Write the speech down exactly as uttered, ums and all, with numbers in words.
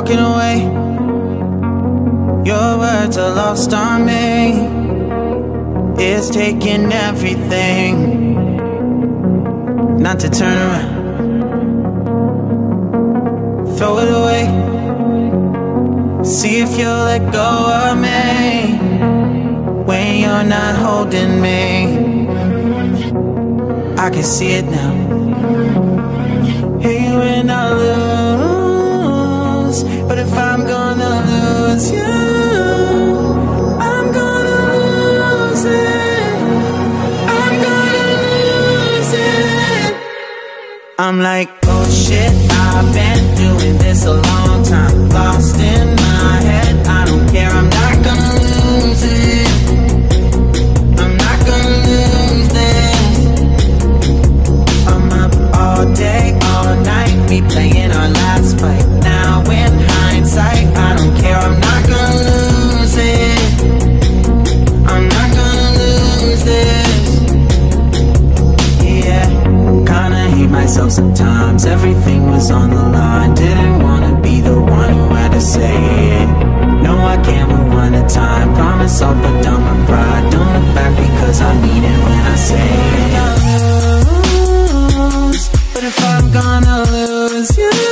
walking away. Your words are lost on me. It's taking everything not to turn around. Throw it away. See if you'll let go of me when you're not holding me. I can see it now. Hey, when I lose, but if I'm gonna lose you, I'm gonna lose it. I'm gonna lose it. I'm like, oh shit, I've been doing this a long time. Lost in my head, I don't care, I'm not gonna lose it. I'm not gonna lose this. I'm up all day, all night, replaying our last fight. Now in hindsight, I don't care, I'm not gonna lose it. I'm not gonna lose this. Yeah, kinda hate myself sometimes. Everything was on the line. Didn't wanna be the one who had to say it. No, I can't move on to time. Promise I'll put down my pride. Don't look back because I mean it when I say it. I'm gonna lose, but if I'm gonna lose you,